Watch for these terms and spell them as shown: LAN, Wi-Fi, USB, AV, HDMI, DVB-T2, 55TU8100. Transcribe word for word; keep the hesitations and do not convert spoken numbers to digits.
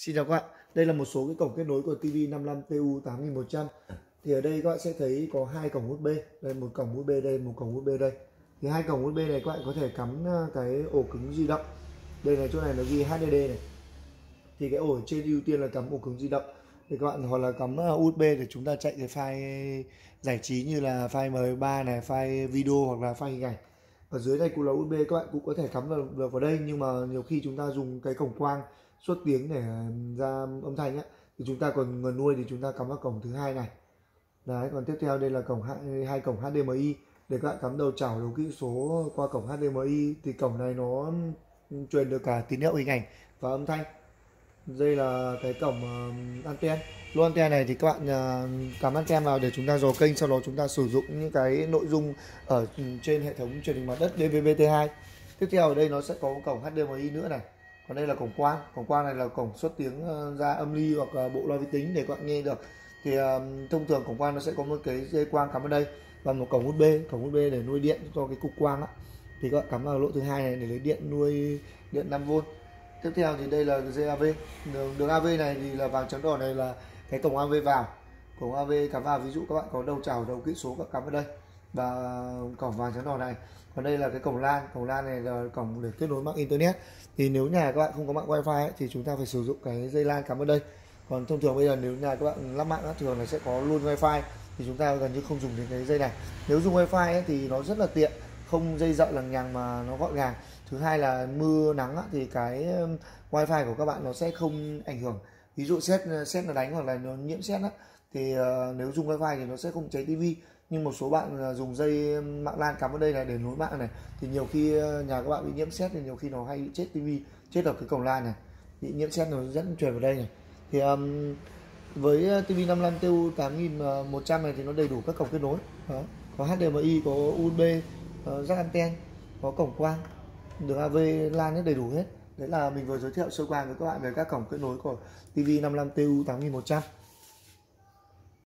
Xin chào các bạn, đây là một số cái cổng kết nối của ti vi năm mươi lăm T U tám nghìn một trăm. Thì ở đây các bạn sẽ thấy có hai cổng u ét bê, đây một cổng u ét bê đây, một cổng u ét bê đây. Thì hai cổng u ét bê này các bạn có thể cắm cái ổ cứng di động. Đây này, chỗ này nó ghi hát đê đê này. Thì cái ổ trên ưu tiên là cắm ổ cứng di động. Thì các bạn hoặc là cắm u ét bê để chúng ta chạy cái file giải trí như là file M P ba này, file video hoặc là file hình ảnh. Ở dưới đây cũng là u ét bê, các bạn cũng có thể cắm vào, vào đây, nhưng mà nhiều khi chúng ta dùng cái cổng quang xuất tiếng để ra âm thanh ấy, thì chúng ta còn nguồn nuôi thì chúng ta cắm vào cổng thứ hai này. Đấy, còn tiếp theo đây là cổng hai cổng H D M I để các bạn cắm đầu chảo đầu kỹ số qua cổng H D M I, thì cổng này nó truyền được cả tín hiệu hình ảnh và âm thanh. Đây là cái cổng anten. Lỗ anten này thì các bạn cắm anten vào để chúng ta dò kênh, sau đó chúng ta sử dụng những cái nội dung ở trên hệ thống truyền hình mặt đất D V B T hai. Tiếp theo ở đây nó sẽ có cổng H D M I nữa này. Còn đây là cổng quang. Cổng quang này là cổng xuất tiếng ra âm ly hoặc bộ loa vi tính để các bạn nghe được. Thì thông thường cổng quang nó sẽ có một cái dây quang cắm ở đây và một cổng u ét bê, cổng u ét bê để nuôi điện cho cái cục quang á. Thì các bạn cắm vào lỗ thứ hai này để lấy điện nuôi điện năm vôn. Tiếp theo thì đây là dây A V. Đường, đường A V này thì là vàng trắng đỏ, này là cái cổng A V vào. Cổng A V cắm vào, ví dụ các bạn có đầu chảo đầu kỹ số các cắm ở đây. Và cổng vàng trắng đỏ này. Còn đây là cái cổng LAN. Cổng LAN này là cổng để kết nối mạng internet. Thì nếu nhà các bạn không có mạng Wi-Fi ấy, thì chúng ta phải sử dụng cái dây LAN cắm ở đây. Còn thông thường bây giờ nếu nhà các bạn lắp mạng thường là sẽ có luôn Wi-Fi, thì chúng ta gần như không dùng đến cái dây này. Nếu dùng Wi-Fi ấy, thì nó rất là tiện, không dây dợ lằng nhằng mà nó gọn gàng. Thứ hai là mưa nắng á, thì cái Wi-Fi của các bạn nó sẽ không ảnh hưởng. Ví dụ sét sét nó đánh hoặc là nó nhiễm sét á, thì uh, nếu dùng Wi-Fi thì nó sẽ không cháy tivi. Nhưng một số bạn dùng dây mạng LAN cắm ở đây này để nối mạng này, thì nhiều khi nhà các bạn bị nhiễm sét thì nhiều khi nó hay bị chết tivi, chết ở cái cổng LAN này, bị nhiễm sét nó dẫn truyền vào đây này. Thì um, với ti vi năm mươi lăm T U tám nghìn một trăm này thì nó đầy đủ các cổng kết nối. Đó. Có H D M I, có u ét bê, jack anten, có cổng quang, đường A V, LAN hết đầy đủ hết. Đấy là mình vừa giới thiệu sơ qua với các bạn về các cổng kết nối của ti vi năm mươi lăm T U tám nghìn một trăm.